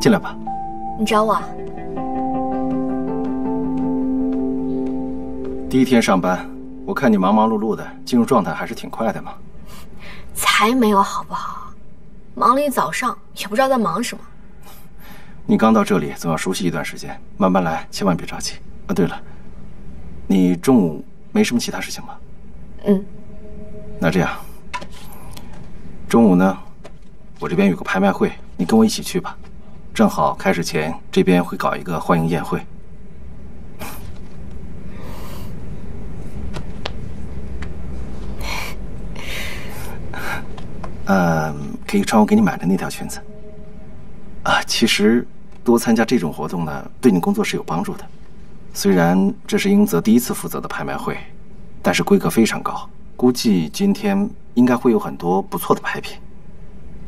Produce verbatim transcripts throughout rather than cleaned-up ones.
进来吧。你找我？第一天上班，我看你忙忙碌碌的，进入状态还是挺快的嘛。才没有好不好？忙了一早上，也不知道在忙什么。你刚到这里，总要熟悉一段时间，慢慢来，千万别着急。啊，对了，你中午没什么其他事情吧？嗯。那这样，中午呢，我这边有个拍卖会，你跟我一起去吧。 正好开始前，这边会搞一个欢迎宴会。嗯，可以穿我给你买的那条裙子。啊，其实多参加这种活动呢，对你工作是有帮助的。虽然这是英泽第一次负责的拍卖会，但是规格非常高，估计今天应该会有很多不错的拍品。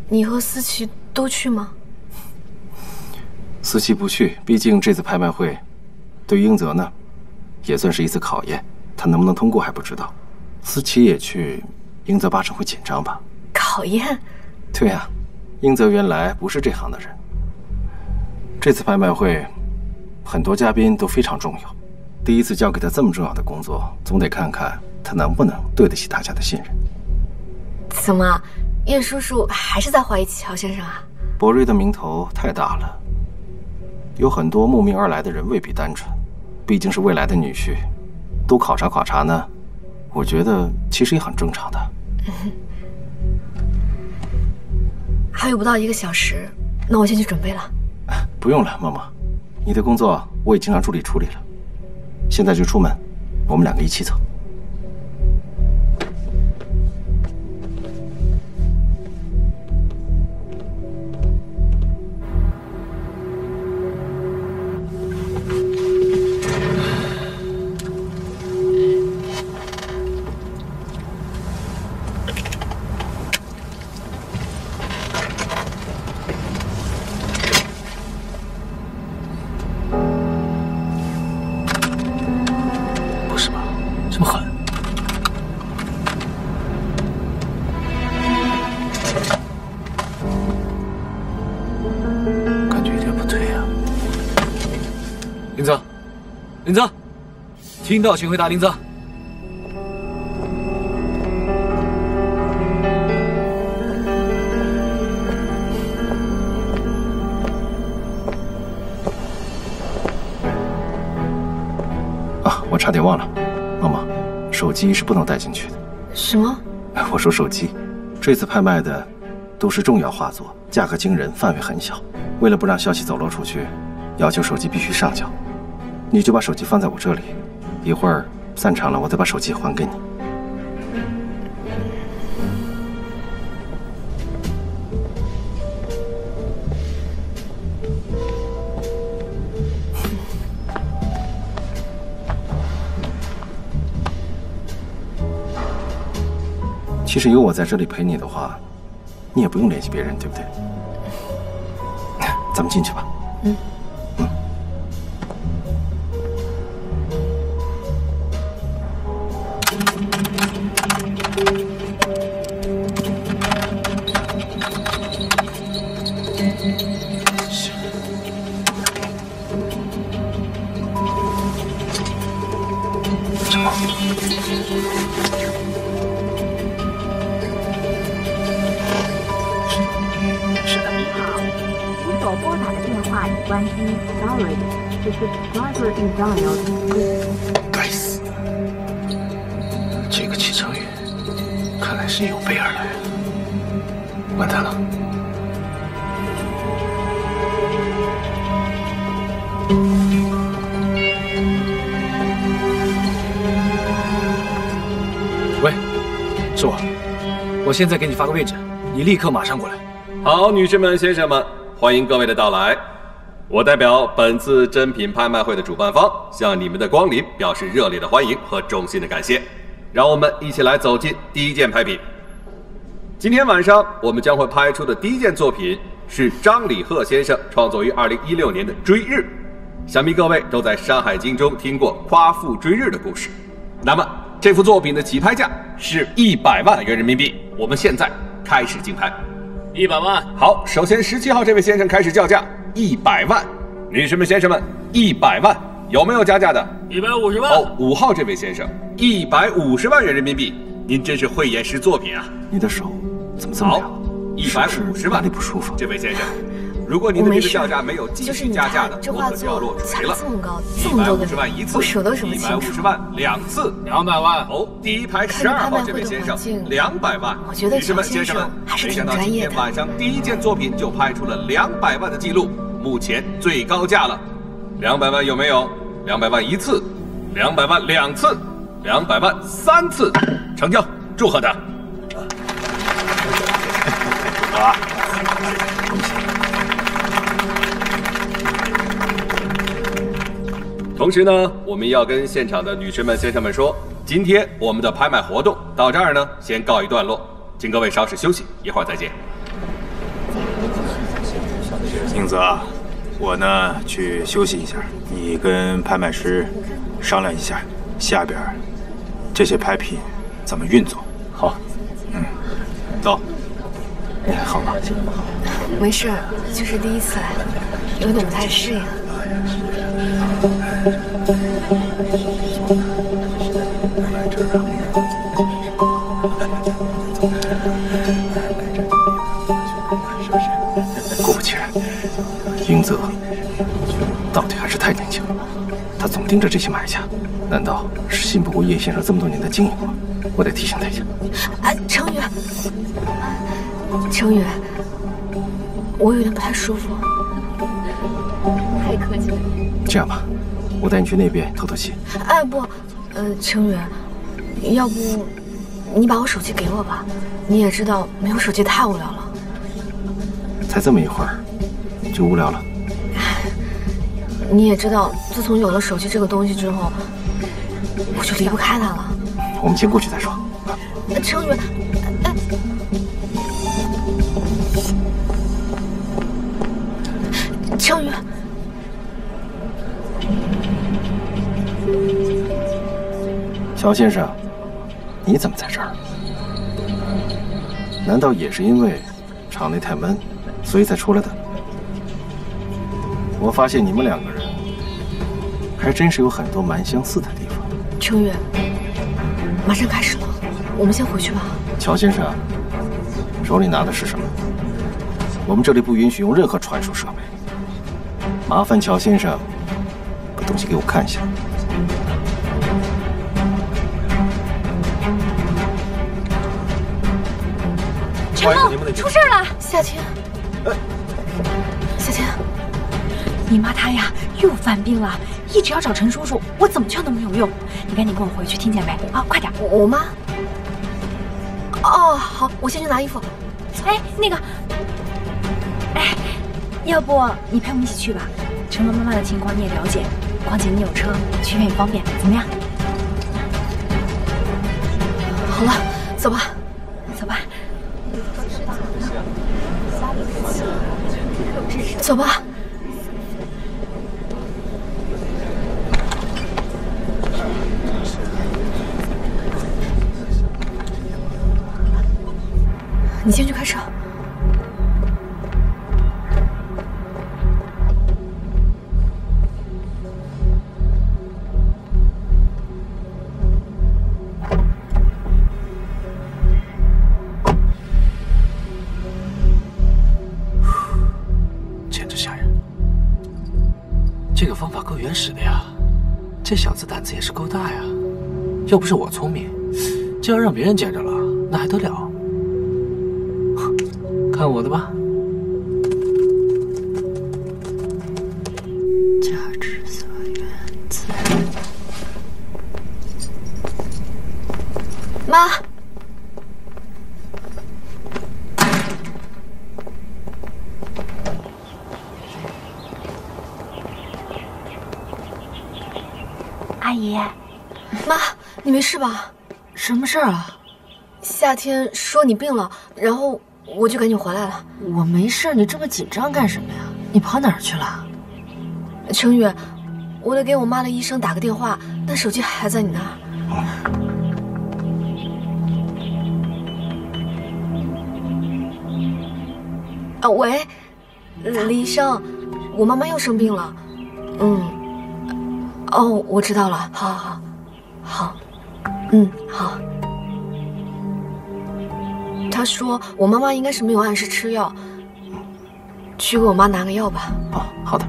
你和思琪都去吗？ 思琪不去，毕竟这次拍卖会，对于英泽呢，也算是一次考验。他能不能通过还不知道。思琪也去，英泽八成会紧张吧？考验？对呀、啊，英泽原来不是这行的人。这次拍卖会，很多嘉宾都非常重要。第一次交给他这么重要的工作，总得看看他能不能对得起大家的信任。怎么，叶叔叔还是在怀疑乔先生啊？博瑞的名头太大了。 有很多慕名而来的人未必单纯，毕竟是未来的女婿，多考察考察呢，我觉得其实也很正常的。还有不到一个小时，那我先去准备了。不用了，默默，你的工作我已经让助理处理了，现在就出门，我们两个一起走。 林泽，听到请回答。林泽，啊，我差点忘了，妈妈，手机是不能带进去的。什么？我说手机，这次拍卖的都是重要画作，价格惊人，范围很小。为了不让消息走漏出去，要求手机必须上交。 你就把手机放在我这里，一会儿散场了，我再把手机还给你。其实有我在这里陪你的话，你也不用联系别人，对不对？咱们进去吧。嗯。 该死！这个齐成宇看来是有备而来，完蛋了！喂，是我，我现在给你发个位置，你立刻马上过来。好，女士们、先生们，欢迎各位的到来。 我代表本次珍品拍卖会的主办方，向你们的光临表示热烈的欢迎和衷心的感谢。让我们一起来走进第一件拍品。今天晚上我们将会拍出的第一件作品是张李贺先生创作于二零一六年的《追日》。想必各位都在《山海经》中听过夸父追日的故事。那么这幅作品的起拍价是一百万元人民币。我们现在开始竞拍。一百万。好，首先十七号这位先生开始叫价。一百万。女士们、先生们，一百万，有没有加价的？一百五十万。哦，五号这位先生，一百五十万元人民币。您真是慧眼识作品啊！你的手怎么这么凉？一百五十万，哪里不舒服？这位先生，如果您的这个票价没有继续加价的，我可就要落锤了。这么高，这么多的人，我手都数不清楚。一百五十万两次，两百万。哦，第一排十二号这位先生，两百万。我觉得常先生还是挺专业的。没想到今天晚上第一件作品就拍出了两百万的记录，目前最高价了。两百万有没有？两百万一次，两百万两次。 两百万三次，成交，祝贺他！啊，恭喜！同时呢，我们要跟现场的女士们、先生们说，今天我们的拍卖活动到这儿呢，先告一段落，请各位稍事休息，一会儿再见。英子啊，我呢去休息一下，你跟拍卖师商量一下。 下边这些拍品怎么运作？好，嗯，走。你还好吗？没事，就是第一次来，有点不太适应。果不其然，英子到底还是太年轻了。 他总盯着这些买家，难道是信不过叶先生这么多年的经营吗？我得提醒他一下。哎、啊，程宇，程宇，我有点不太舒服。太客气了。这样吧，我带你去那边透透气。哎，不，呃，程宇，要不你把我手机给我吧？你也知道，没有手机太无聊了。才这么一会儿，就无聊了。 你也知道，自从有了手机这个东西之后，我就离不开它了。我们先过去再说。程宇，哎，程宇，乔先生，你怎么在这儿？难道也是因为场内太闷，所以才出来的？我发现你们两个人。 还真是有很多蛮相似的地方。程宇，马上开始了，我们先回去吧。乔先生，手里拿的是什么？我们这里不允许用任何传输设备。麻烦乔先生把东西给我看一下。陈梦，出事了！夏青，哎、夏青，你妈她呀又犯病了。 一直要找陈叔叔，我怎么劝都没有用。你赶紧跟我回去，听见没？啊，快点！我妈。哦，好，我先去拿衣服。哎，那个，哎，要不你陪我们一起去吧？陈龙妈妈的情况你也了解，况且你有车，去医院也方便，怎么样？好了，走吧，走吧，走吧。 你先去开车。简直吓人！这个方法够原始的呀，这小子胆子也是够大呀。要不是我聪明，这要让别人捡着了，那还得了？ 看我的吧，价值所源自。妈，阿姨，妈，你没事吧？什么事儿啊？夏天说你病了，然后。 我就赶紧回来了。我没事，你这么紧张干什么呀？你跑哪儿去了？程宇，我得给我妈的医生打个电话，但手机还在你那儿。啊，喂，李医生，我妈妈又生病了。嗯，哦，我知道了。好，好，好，嗯，好。她说我妈妈应该是没有按时吃药，去给我妈拿个药吧。哦，好的。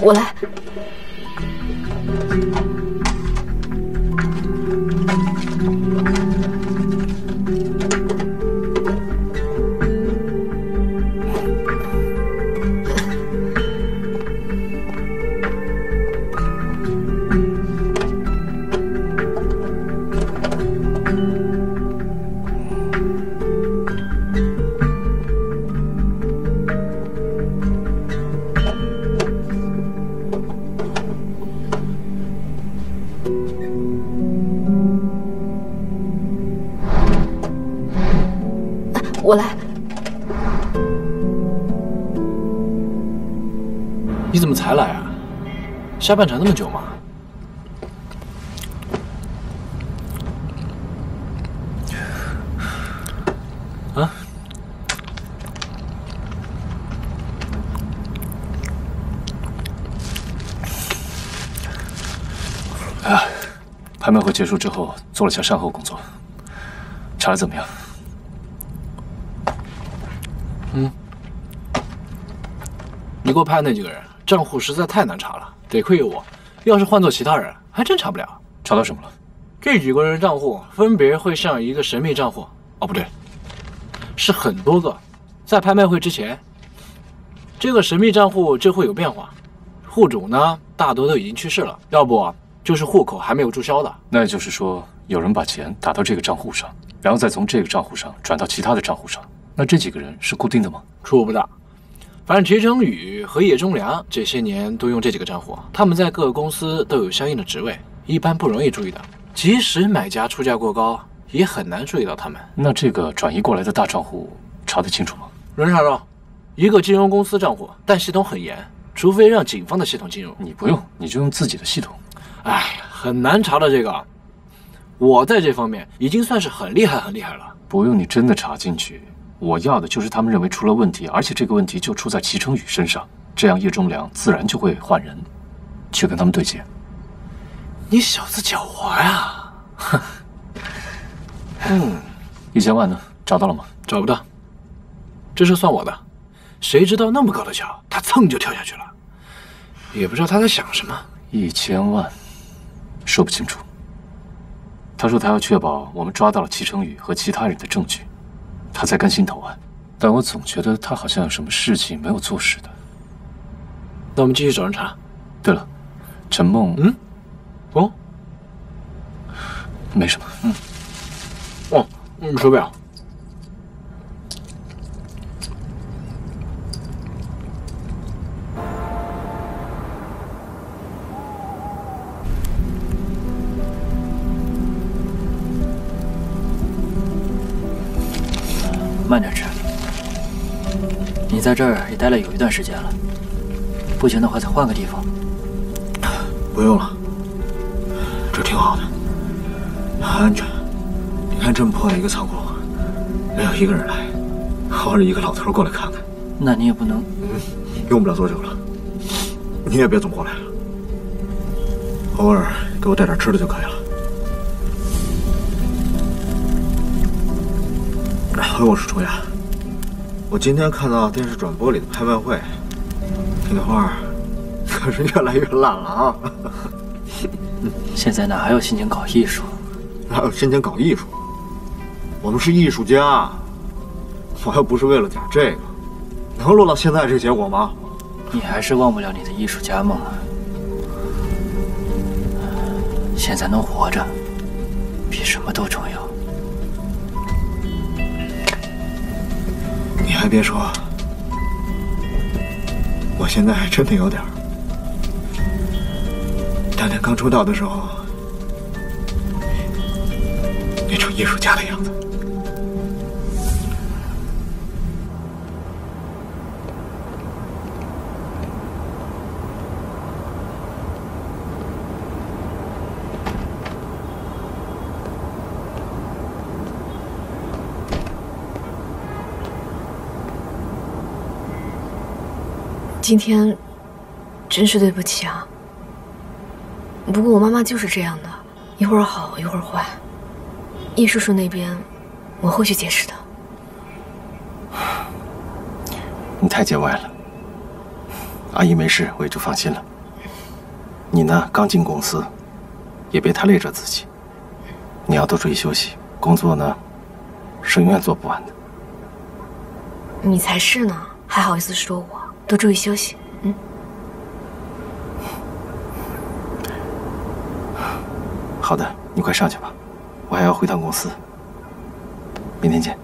我来。我来。你怎么才来啊？下半场那么久吗？啊？啊！拍卖会结束之后，做了下善后工作，查的怎么样？ 嗯，你给我派那几个人账户实在太难查了，得亏有我。要是换做其他人，还真查不了。查到什么了？这几个人账户分别会上一个神秘账户，哦，不对，是很多个。在拍卖会之前，这个神秘账户就会有变化。户主呢，大多都已经去世了，要不就是户口还没有注销的。那也就是说，有人把钱打到这个账户上，然后再从这个账户上转到其他的账户上。 那这几个人是固定的吗？出入不大，反正池成宇和叶忠良这些年都用这几个账户，他们在各个公司都有相应的职位，一般不容易注意到。即使买家出价过高，也很难注意到他们。那这个转移过来的大账户查得清楚吗？能查到，一个金融公司账户，但系统很严，除非让警方的系统进入。你不用，你就用自己的系统。哎，很难查到这个。我在这方面已经算是很厉害很厉害了。不用你真的查进去。 我要的就是他们认为出了问题，而且这个问题就出在齐成宇身上，这样叶忠良自然就会换人，去跟他们对接。你小子狡猾呀！哼。嗯，一千万呢？找到了吗？找不到，这是算我的。谁知道那么高的桥，他蹭就跳下去了，也不知道他在想什么。一千万，说不清楚。他说他要确保我们抓到了齐成宇和其他人的证据。 他在甘心投案，但我总觉得他好像有什么事情没有做似的。那我们继续找人查。对了，陈梦，嗯，哦，没什么，嗯，哦，你手表，慢点吃。你在这儿也待了有一段时间了，不行的话再换个地方。不用了，这挺好的，很安全。你看这么破的一个仓库，没有一个人来，偶尔一个老头过来看看。那你也不能……嗯，用不了多久了，你也别总过来了，偶尔给我带点吃的就可以了。 嗨，我是楚雅。我今天看到电视转播里的拍卖会，你的画可是越来越烂了啊！现在哪还有心情搞艺术？哪有心情搞艺术？我们是艺术家，我又不是为了点这个，能落到现在这结果吗？你还是忘不了你的艺术家梦啊！现在能活着，比什么都重要。 你还别说，我现在还真的有点儿。当年刚出道的时候，那种艺术家的样子。今天真是对不起啊。不过我妈妈就是这样的，一会儿好一会儿坏。叶叔叔那边，我会去解释的。你太见外了。阿姨没事，我也就放心了。你呢，刚进公司，也别太累着自己。你要多注意休息，工作呢，是永远做不完的。你才是呢，还好意思说我多注意休息？嗯。好的，你快上去吧，我还要回趟公司。明天见。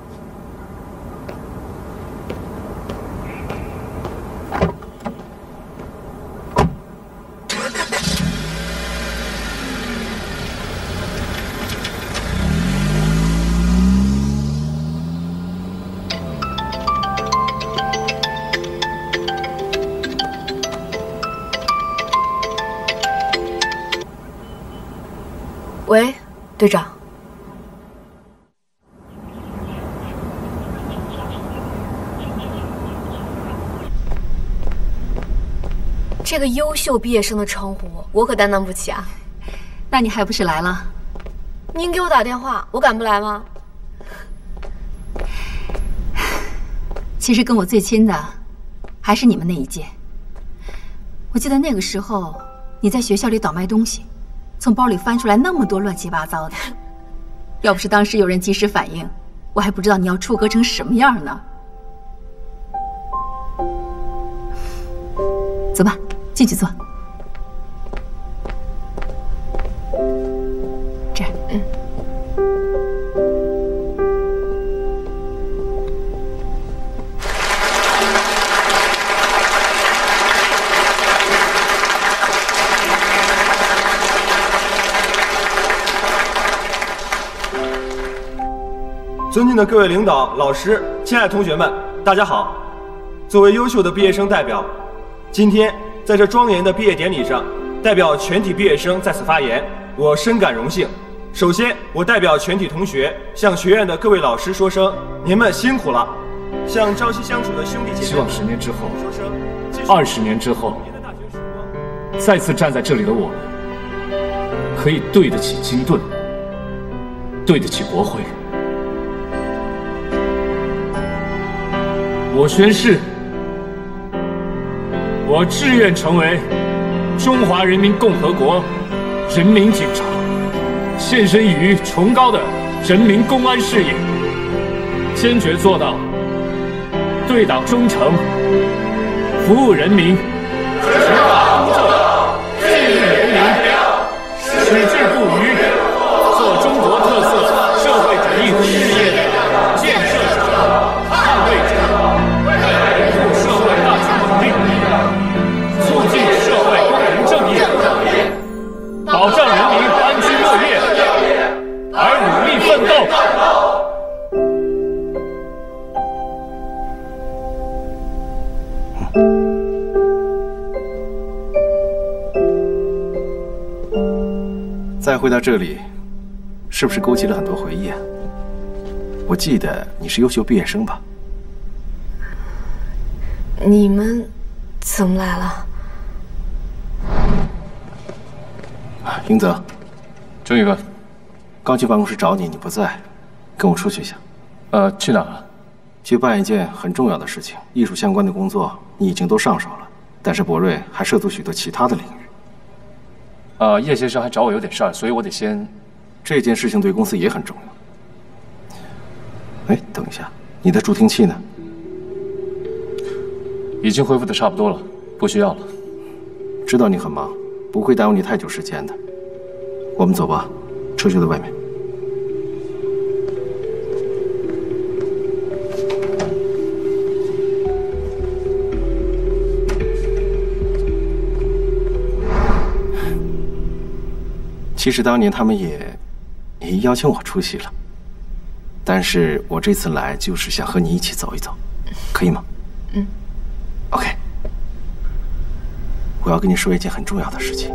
喂，队长。这个优秀毕业生的称呼，我可担当不起啊。那你还不是来了？您给我打电话，我敢不来吗？其实跟我最亲的，还是你们那一届。我记得那个时候，你在学校里倒卖东西。 从包里翻出来那么多乱七八糟的，要不是当时有人及时反应，我还不知道你要出格成什么样呢。走吧，进去坐。这儿，嗯。尊敬的各位领导、老师、亲爱的同学们，大家好！作为优秀的毕业生代表，今天在这庄严的毕业典礼上，代表全体毕业生在此发言，我深感荣幸。首先，我代表全体同学向学院的各位老师说声，您们辛苦了。向朝夕相处的兄弟姐妹，希望十年之后、二十年之后，再次站在这里的我们，可以对得起金盾，对得起国徽。 我宣誓，我志愿成为中华人民共和国人民警察，献身于崇高的人民公安事业，坚决做到对党忠诚、服务人民、执法务正、纪律严明、矢志不渝，做中国特色社会主义事业的建设者、捍卫者。 保障人民安居乐业，而努力奋斗。再回到这里，是不是勾起了很多回忆啊？我记得你是优秀毕业生吧？你们怎么来了？ 英泽，郑宇哥，刚去办公室找你，你不在，跟我出去一下。呃，去哪了？去办一件很重要的事情，艺术相关的工作你已经都上手了，但是博瑞还涉足许多其他的领域。呃，叶先生还找我有点事儿，所以我得先。这件事情对公司也很重要。哎，等一下，你的助听器呢？已经恢复的差不多了，不需要了。知道你很忙。 不会耽误你太久时间的，我们走吧，车就在外面。其实当年他们也也邀请我出席了，但是我这次来就是想和你一起走一走，可以吗？嗯。OK。 我要跟你说一件很重要的事情。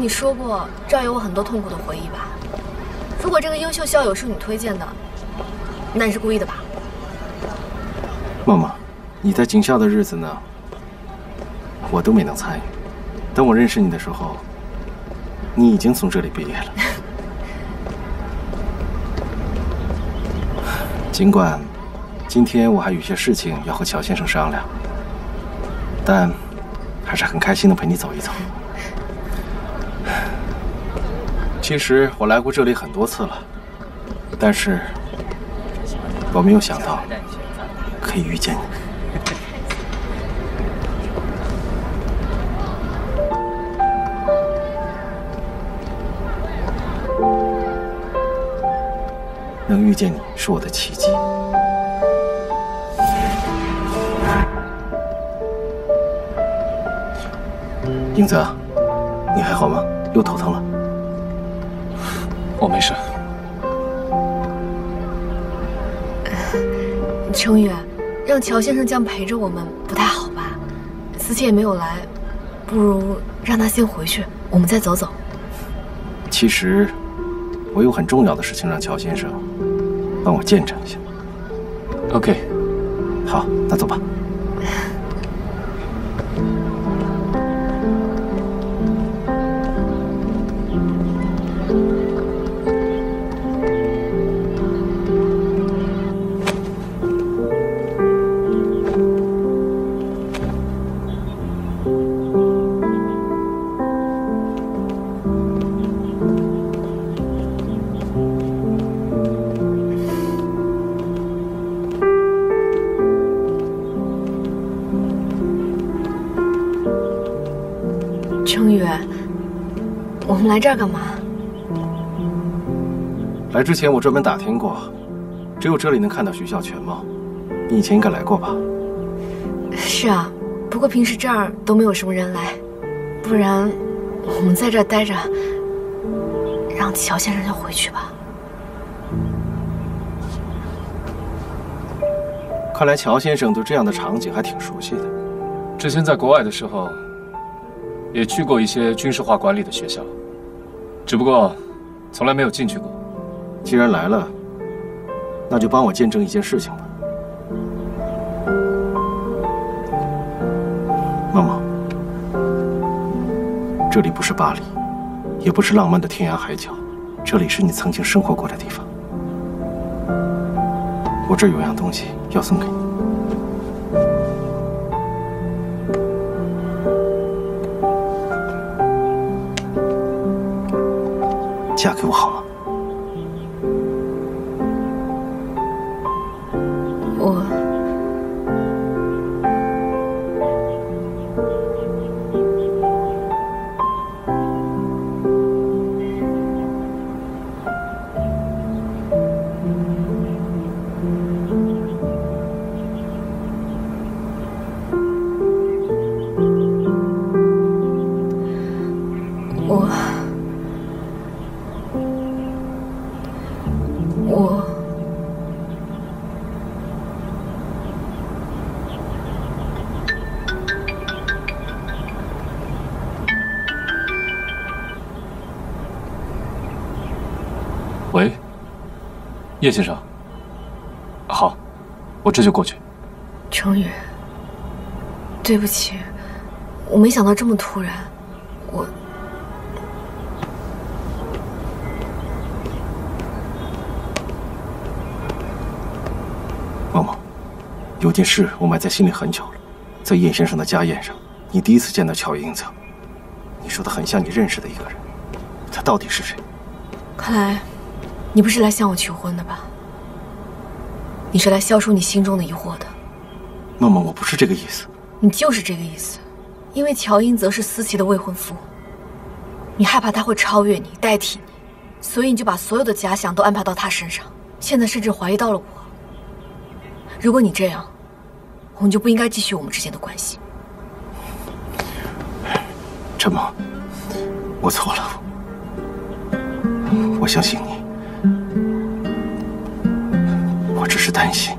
你说过这儿有我很多痛苦的回忆吧？如果这个优秀校友是你推荐的，那你是故意的吧？梦梦，你在警校的日子呢，我都没能参与。等我认识你的时候，你已经从这里毕业了。尽管今天我还有些事情要和乔先生商量，但还是很开心的陪你走一走。 其实我来过这里很多次了，但是我没有想到可以遇见你。 能遇见你是我的奇迹。英泽，你还好吗？又头疼了？我没事。程宇，让乔先生这样陪着我们不太好吧？司机也没有来，不如让他先回去，我们再走走。其实，我有很重要的事情让乔先生 帮我见证一下。OK， 好，那走吧。来这儿干嘛？来之前我专门打听过，只有这里能看到学校全貌。你以前应该来过吧？是啊，不过平时这儿都没有什么人来，不然我们在这儿待着，让乔先生先回去吧。看来乔先生对这样的场景还挺熟悉的。之前在国外的时候，也去过一些军事化管理的学校。 只不过，从来没有进去过。既然来了，那就帮我见证一件事情吧。梦梦，这里不是巴黎，也不是浪漫的天涯海角，这里是你曾经生活过的地方。我这有样东西要送给你。 嫁给我好吗？我，我。 叶先生，好，我这就过去。程宇，对不起，我没想到这么突然，我……梦梦，有件事我埋在心里很久了，在叶先生的家宴上，你第一次见到乔英泽，你说他很像你认识的一个人，他到底是谁？看来 你不是来向我求婚的吧？你是来消除你心中的疑惑的。梦梦，我不是这个意思。你就是这个意思，因为乔英泽是思琪的未婚夫，你害怕他会超越你、代替你，所以你就把所有的假想都安排到他身上。现在甚至怀疑到了我。如果你这样，我们就不应该继续我们之间的关系。陈梦，我错了，我相信你。 只是担心，